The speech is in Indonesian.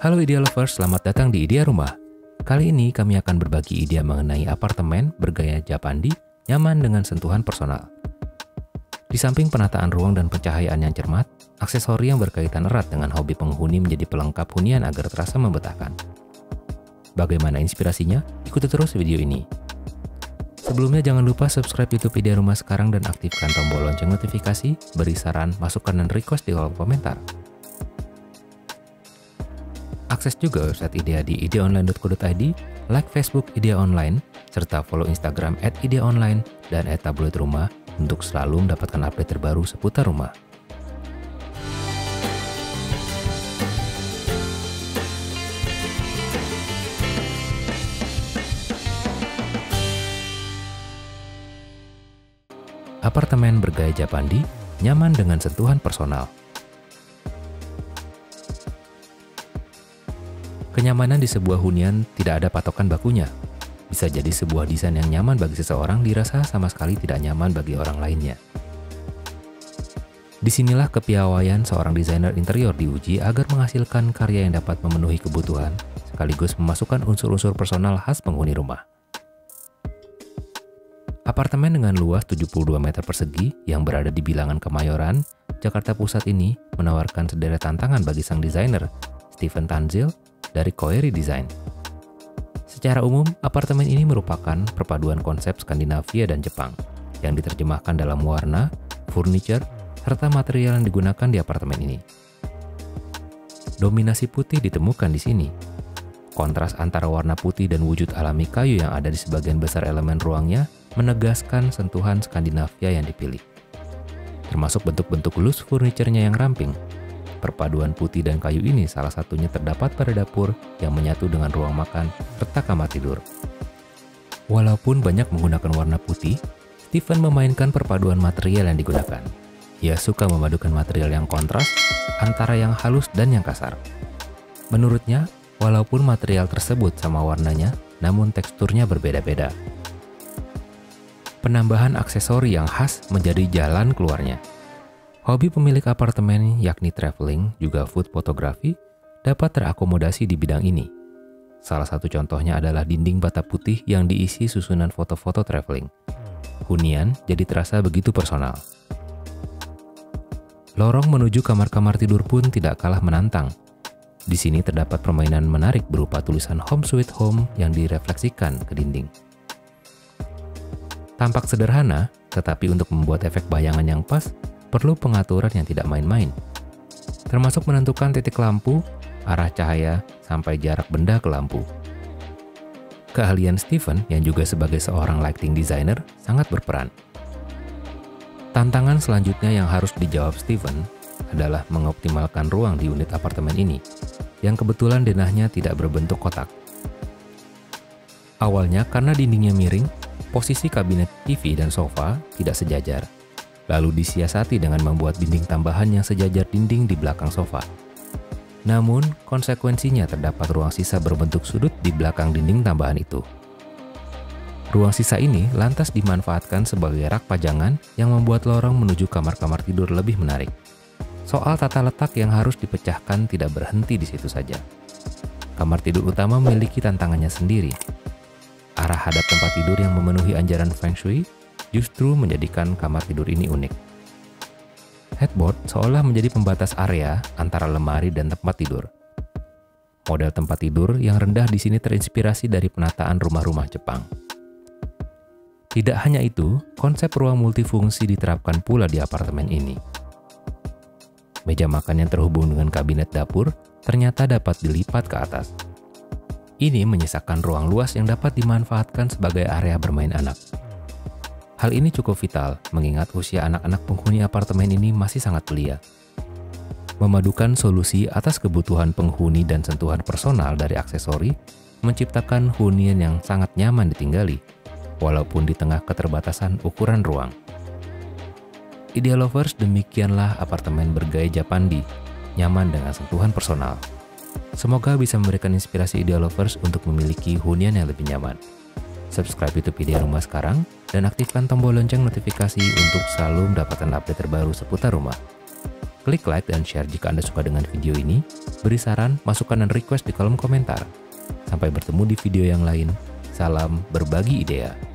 Halo Idea Lovers, selamat datang di Idea Rumah. Kali ini kami akan berbagi ide mengenai apartemen bergaya Japandi, nyaman dengan sentuhan personal. Di samping penataan ruang dan pencahayaan yang cermat, aksesori yang berkaitan erat dengan hobi penghuni menjadi pelengkap hunian agar terasa membetahkan. Bagaimana inspirasinya? Ikuti terus video ini. Sebelumnya jangan lupa subscribe YouTube Idea Rumah sekarang dan aktifkan tombol lonceng notifikasi, beri saran, masukan, dan request di kolom komentar. Akses juga website Idea di ideaonline.co.id, like Facebook Idea Online, serta follow Instagram @ideaonline dan @tabloidrumah untuk selalu mendapatkan update terbaru seputar rumah. Apartemen bergaya Japandi, nyaman dengan sentuhan personal. Kenyamanan di sebuah hunian tidak ada patokan bakunya. Bisa jadi sebuah desain yang nyaman bagi seseorang dirasa sama sekali tidak nyaman bagi orang lainnya. Disinilah kepiawaian seorang desainer interior diuji agar menghasilkan karya yang dapat memenuhi kebutuhan, sekaligus memasukkan unsur-unsur personal khas penghuni rumah. Apartemen dengan luas 72 meter persegi yang berada di bilangan Kemayoran, Jakarta Pusat ini menawarkan sederet tantangan bagi sang desainer, Steven Tanzil, dari Koerie Design. Secara umum, apartemen ini merupakan perpaduan konsep Skandinavia dan Jepang yang diterjemahkan dalam warna, furniture, serta material yang digunakan di apartemen ini. Dominasi putih ditemukan di sini. Kontras antara warna putih dan wujud alami kayu yang ada di sebagian besar elemen ruangnya menegaskan sentuhan Skandinavia yang dipilih. Termasuk bentuk-bentuk loose furniture-nya yang ramping. Perpaduan putih dan kayu ini salah satunya terdapat pada dapur yang menyatu dengan ruang makan serta kamar tidur. Walaupun banyak menggunakan warna putih, Steven memainkan perpaduan material yang digunakan. Ia suka memadukan material yang kontras antara yang halus dan yang kasar. Menurutnya, walaupun material tersebut sama warnanya, namun teksturnya berbeda-beda. Penambahan aksesori yang khas menjadi jalan keluarnya. Hobi pemilik apartemen yakni traveling juga food photography dapat terakomodasi di bidang ini. Salah satu contohnya adalah dinding bata putih yang diisi susunan foto-foto traveling. Hunian jadi terasa begitu personal. Lorong menuju kamar-kamar tidur pun tidak kalah menantang. Di sini terdapat permainan menarik berupa tulisan Home Sweet Home yang direfleksikan ke dinding. Tampak sederhana, tetapi untuk membuat efek bayangan yang pas, perlu pengaturan yang tidak main-main, termasuk menentukan titik lampu, arah cahaya, sampai jarak benda ke lampu. Keahlian Steven yang juga sebagai seorang lighting designer sangat berperan. Tantangan selanjutnya yang harus dijawab Steven adalah mengoptimalkan ruang di unit apartemen ini, yang kebetulan denahnya tidak berbentuk kotak. Awalnya karena dindingnya miring, posisi kabinet TV dan sofa tidak sejajar. Lalu disiasati dengan membuat dinding tambahan yang sejajar dinding di belakang sofa. Namun, konsekuensinya terdapat ruang sisa berbentuk sudut di belakang dinding tambahan itu. Ruang sisa ini lantas dimanfaatkan sebagai rak pajangan yang membuat lorong menuju kamar-kamar tidur lebih menarik. Soal tata letak yang harus dipecahkan tidak berhenti di situ saja. Kamar tidur utama memiliki tantangannya sendiri. Arah hadap tempat tidur yang memenuhi anjuran Feng Shui justru menjadikan kamar tidur ini unik. Headboard seolah menjadi pembatas area antara lemari dan tempat tidur. Model tempat tidur yang rendah di sini terinspirasi dari penataan rumah-rumah Jepang. Tidak hanya itu, konsep ruang multifungsi diterapkan pula di apartemen ini. Meja makan yang terhubung dengan kabinet dapur ternyata dapat dilipat ke atas. Ini menyisakan ruang luas yang dapat dimanfaatkan sebagai area bermain anak. Hal ini cukup vital, mengingat usia anak-anak penghuni apartemen ini masih sangat belia. Memadukan solusi atas kebutuhan penghuni dan sentuhan personal dari aksesori, menciptakan hunian yang sangat nyaman ditinggali, walaupun di tengah keterbatasan ukuran ruang. Idea Lovers, demikianlah apartemen bergaya Japandi, nyaman dengan sentuhan personal. Semoga bisa memberikan inspirasi Idea Lovers untuk memiliki hunian yang lebih nyaman. Subscribe YouTube Idea Rumah sekarang dan aktifkan tombol lonceng notifikasi untuk selalu mendapatkan update terbaru seputar rumah. Klik like dan share jika Anda suka dengan video ini. Beri saran, masukan, dan request di kolom komentar. Sampai bertemu di video yang lain. Salam berbagi ide.